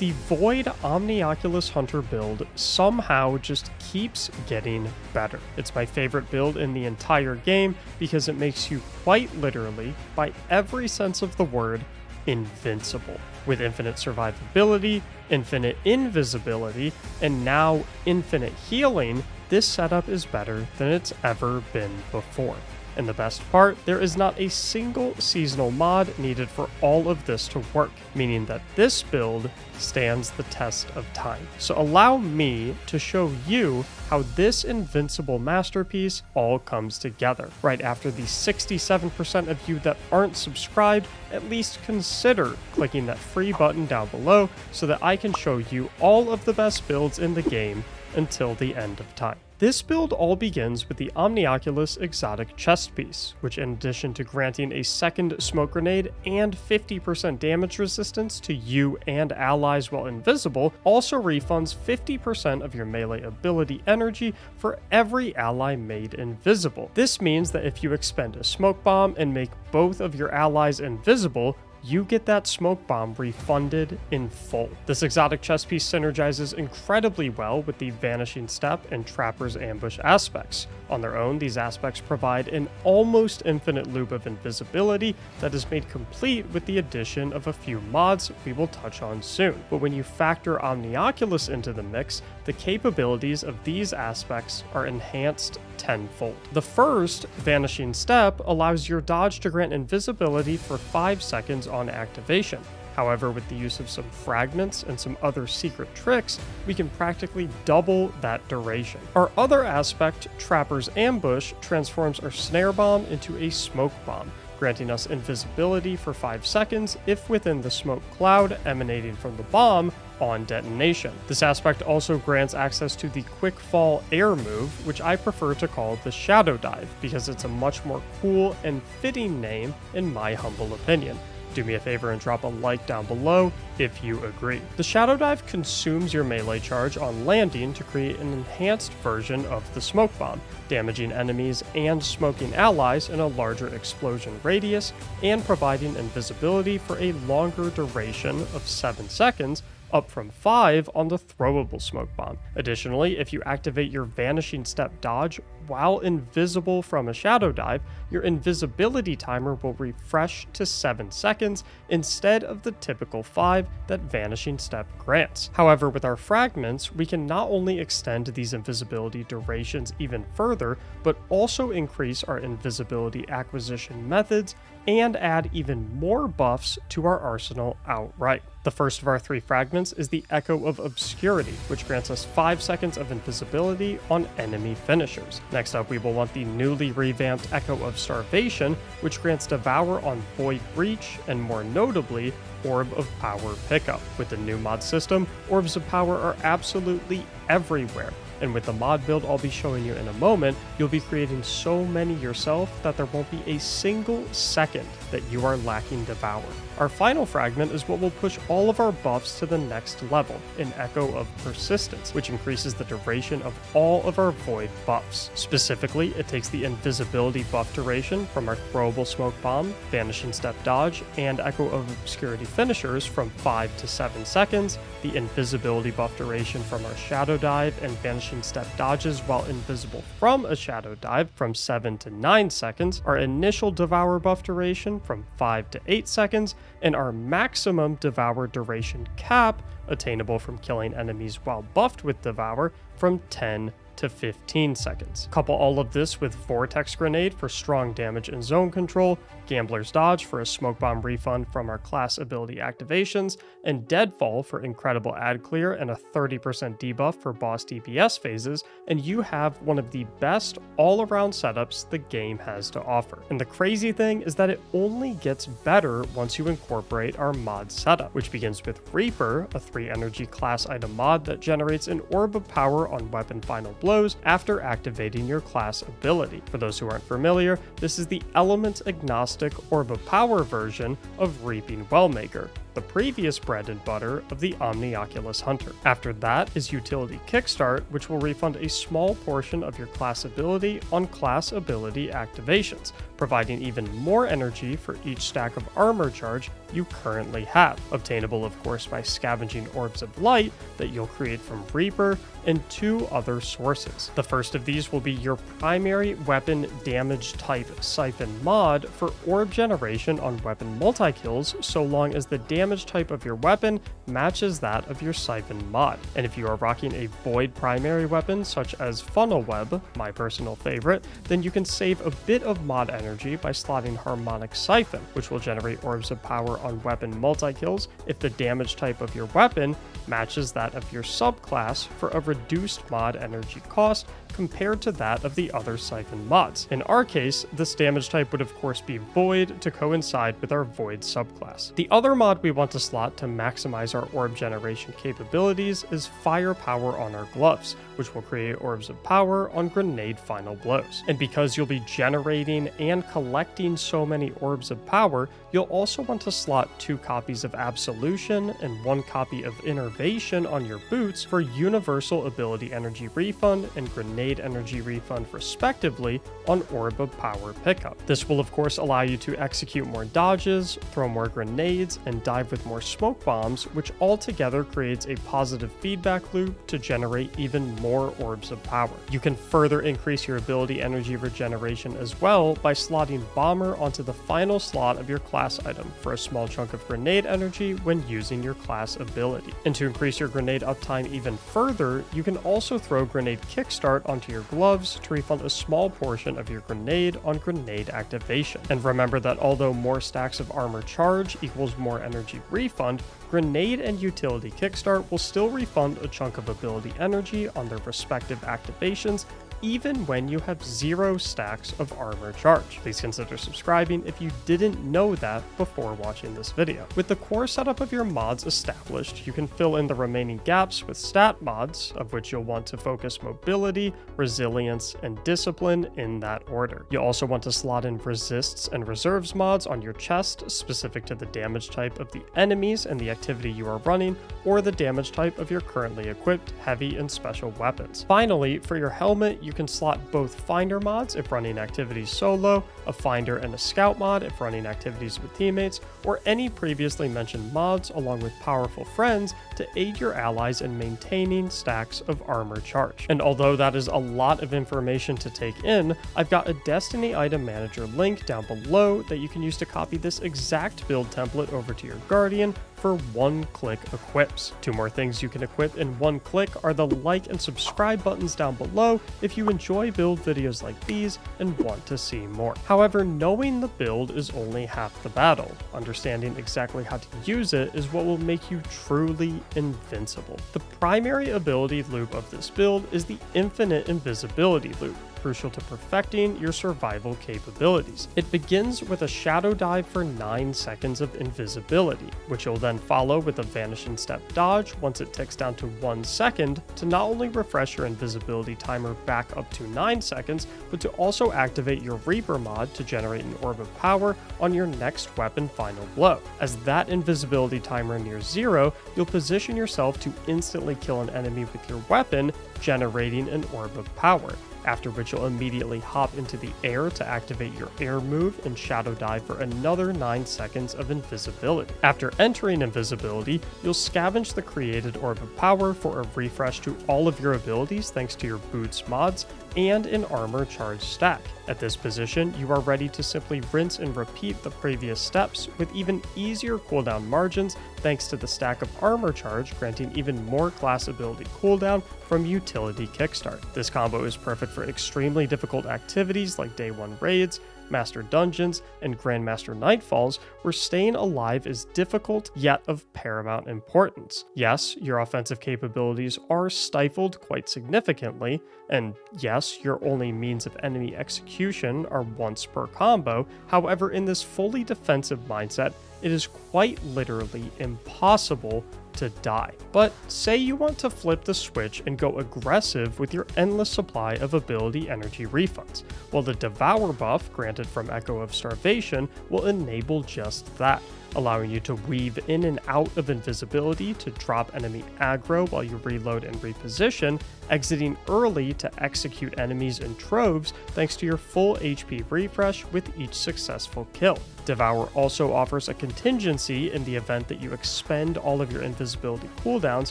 The Void Omnioculus Hunter build somehow just keeps getting better. It's my favorite build in the entire game because it makes you quite literally, by every sense of the word, invincible. With infinite survivability, infinite invisibility, and now infinite healing, this setup is better than it's ever been before. And the best part, there is not a single seasonal mod needed for all of this to work, meaning that this build stands the test of time. So allow me to show you how this invincible masterpiece all comes together. Right after the 67% of you that aren't subscribed, at least consider clicking that free button down below so that I can show you all of the best builds in the game until the end of time. This build all begins with the Omnioculus exotic chest piece, which in addition to granting a second smoke grenade and 50% damage resistance to you and allies while invisible, also refunds 50% of your melee ability energy for every ally made invisible. This means that if you expend a smoke bomb and make both of your allies invisible, you get that smoke bomb refunded in full. This exotic chest piece synergizes incredibly well with the Vanishing Step and Trapper's Ambush aspects. On their own, these aspects provide an almost infinite loop of invisibility that is made complete with the addition of a few mods we will touch on soon. But when you factor Omnioculus into the mix, the capabilities of these aspects are enhanced tenfold. The first, Vanishing Step, allows your dodge to grant invisibility for 5 seconds on activation. However, with the use of some fragments and some other secret tricks, we can practically double that duration. Our other aspect, Trapper's Ambush, transforms our snare bomb into a smoke bomb, granting us invisibility for 5 seconds if within the smoke cloud emanating from the bomb on detonation. This aspect also grants access to the Quickfall Air move, which I prefer to call the Shadow Dive because it's a much more cool and fitting name in my humble opinion. Do me a favor and drop a like down below if you agree. The Shadow Dive consumes your melee charge on landing to create an enhanced version of the smoke bomb, damaging enemies and smoking allies in a larger explosion radius and providing invisibility for a longer duration of 7 seconds, up from 5 on the throwable smoke bomb. Additionally, if you activate your Vanishing Step dodge while invisible from a shadow dive, your invisibility timer will refresh to 7 seconds instead of the typical 5 that Vanishing Step grants. However, with our fragments, we can not only extend these invisibility durations even further, but also increase our invisibility acquisition methods and add even more buffs to our arsenal outright. The first of our 3 fragments is the Echo of Obscurity, which grants us 5 seconds of invisibility on enemy finishers. Next up, we will want the newly revamped Echo of Starvation, which grants Devour on Void Breach and, more notably, Orb of Power pickup. With the new mod system, Orbs of Power are absolutely everywhere, and with the mod build I'll be showing you in a moment, you'll be creating so many yourself that there won't be a single second that you are lacking Devour. Our final fragment is what will push all of our buffs to the next level, an Echo of Persistence, which increases the duration of all of our void buffs. Specifically, it takes the invisibility buff duration from our throwable smoke bomb, Vanishing Step dodge, and Echo of Obscurity finishers from 5 to 7 seconds, the invisibility buff duration from our shadow dive and Vanishing Step dodges while invisible from a shadow dive from 7 to 9 seconds, our initial Devour buff duration from 5 to 8 seconds, and our maximum Devour duration cap, attainable from killing enemies while buffed with Devour, from 10 to 15 seconds. Couple all of this with Vortex Grenade for strong damage and zone control, Gambler's Dodge for a smoke bomb refund from our class ability activations, and Deadfall for incredible ad clear and a 30% debuff for boss DPS phases, and you have one of the best all-around setups the game has to offer. And the crazy thing is that it only gets better once you incorporate our mod setup, which begins with Reaper, a 3 energy class item mod that generates an Orb of Power on weapon final blow after activating your class ability. For those who aren't familiar, this is the element agnostic Orb of Power version of Reaping Wellmaker. the previous bread and butter of the Omnioculus Hunter. After that is Utility Kickstart, which will refund a small portion of your class ability on class ability activations, providing even more energy for each stack of armor charge you currently have, obtainable of course by scavenging orbs of light that you'll create from Reaper and two other sources. The first of these will be your primary weapon damage type Siphon mod for orb generation on weapon multi-kills, so long as the damage type of your weapon matches that of your Siphon mod. And if you are rocking a void primary weapon such as Funnel Web, my personal favorite, then you can save a bit of mod energy by slotting Harmonic Siphon, which will generate orbs of power on weapon multi-kills if the damage type of your weapon matches that of your subclass for a reduced mod energy cost compared to that of the other Siphon mods. In our case, this damage type would of course be Void to coincide with our Void subclass. The other mod we want to slot to maximize our orb generation capabilities is Firepower on our gloves, which will create orbs of power on grenade final blows. And because you'll be generating and collecting so many orbs of power, you'll also want to slot 2 copies of Absolution and 1 copy of Innervation on your boots for universal ability energy refund and grenade energy refund respectively on orb of power pickup. This will of course allow you to execute more dodges, throw more grenades, and dive with more smoke bombs, which altogether creates a positive feedback loop to generate even more orbs of power. You can further increase your ability energy regeneration as well by slotting Bomber onto the final slot of your class item for a small chunk of grenade energy when using your class ability. And to increase your grenade uptime even further, you can also throw Grenade Kickstart onto your gloves to refund a small portion of your grenade on grenade activation. And remember that although more stacks of armor charge equals more energy refund, Grenade and Utility Kickstart will still refund a chunk of ability energy on their respective activations, even when you have 0 stacks of armor charge. Please consider subscribing if you didn't know that before watching this video. With the core setup of your mods established, you can fill in the remaining gaps with stat mods, of which you'll want to focus mobility, resilience, and discipline in that order. You'll also want to slot in resists and reserves mods on your chest specific to the damage type of the enemies and the activity you are running, or the damage type of your currently equipped heavy and special weapons. Finally, for your helmet, you can slot both Finder mods if running activities solo, a Finder and a Scout mod if running activities with teammates, or any previously mentioned mods along with powerful friends to aid your allies in maintaining stacks of armor charge. And although that is a lot of information to take in, I've got a Destiny Item Manager link down below that you can use to copy this exact build template over to your Guardian for one-click equips. 2 more things you can equip in one click are the like and subscribe buttons down below if you enjoy build videos like these and want to see more. However, knowing the build is only half the battle. Understanding exactly how to use it is what will make you truly invincible. The primary ability loop of this build is the infinite invisibility loop, crucial to perfecting your survival capabilities. It begins with a shadow dive for 9 seconds of invisibility, which you'll then follow with a Vanishing Step dodge once it ticks down to 1 second to not only refresh your invisibility timer back up to 9 seconds, but to also activate your Reaper mod to generate an orb of power on your next weapon final blow. As that invisibility timer nears 0, you'll position yourself to instantly kill an enemy with your weapon, generating an orb of power, after which you'll immediately hop into the air to activate your air move and shadow dive for another 9 seconds of invisibility. After entering invisibility, you'll scavenge the created orb of power for a refresh to all of your abilities thanks to your boots mods and an armor charge stack. At this position, you are ready to simply rinse and repeat the previous steps with even easier cooldown margins thanks to the stack of armor charge granting even more class ability cooldown from Utility Kickstart. This combo is perfect for extremely difficult activities like Day 1 raids, Master Dungeons, and Grandmaster Nightfalls, where staying alive is difficult yet of paramount importance. Yes, your offensive capabilities are stifled quite significantly, and yes, your only means of enemy execution are once per combo. However, in this fully defensive mindset, it is quite literally impossible to die. But say you want to flip the switch and go aggressive with your endless supply of ability energy refunds. Well, the Devour buff granted from Echo of Starvation will enable just that, allowing you to weave in and out of invisibility to drop enemy aggro while you reload and reposition, exiting early to execute enemies in troves thanks to your full HP refresh with each successful kill. Devour also offers a contingency in the event that you expend all of your invisibility cooldowns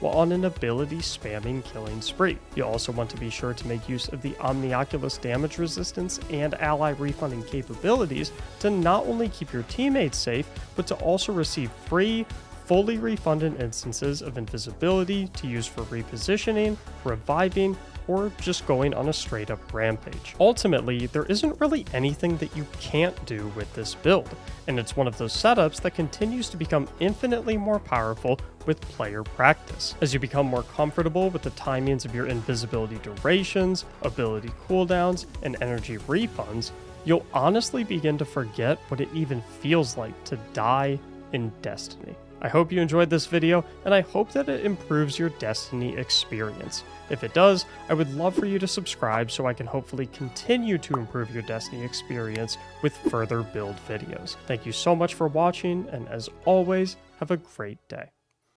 while on an ability spamming killing spree. You also want to be sure to make use of the Omnioculus damage resistance and ally refunding capabilities to not only keep your teammates safe, but to also receive free, fully refunded instances of invisibility to use for repositioning, reviving, or just going on a straight up rampage. Ultimately, there isn't really anything that you can't do with this build, and it's one of those setups that continues to become infinitely more powerful with player practice. As you become more comfortable with the timings of your invisibility durations, ability cooldowns, and energy refunds, you'll honestly begin to forget what it even feels like to die in Destiny. I hope you enjoyed this video, and I hope that it improves your Destiny experience. If it does, I would love for you to subscribe so I can hopefully continue to improve your Destiny experience with further build videos. Thank you so much for watching, and as always, have a great day.